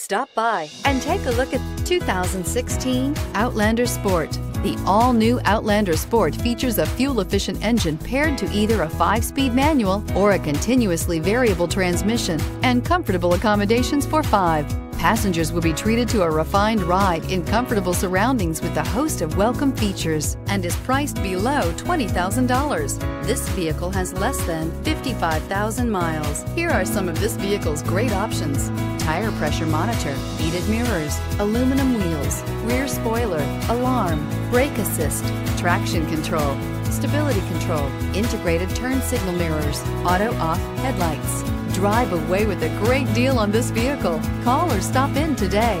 Stop by and take a look at 2016 Outlander Sport. The all-new Outlander Sport features a fuel-efficient engine paired to either a 5-speed manual or a continuously variable transmission, and comfortable accommodations for 5. Passengers will be treated to a refined ride in comfortable surroundings with a host of welcome features, and is priced below $20,000. This vehicle has less than 55,000 miles. Here are some of this vehicle's great options: tire pressure monitor, heated mirrors, aluminum wheels, rear spoiler, alarm, brake assist, traction control, stability control, integrated turn signal mirrors, auto-off headlights. Drive away with a great deal on this vehicle. Call or stop in today.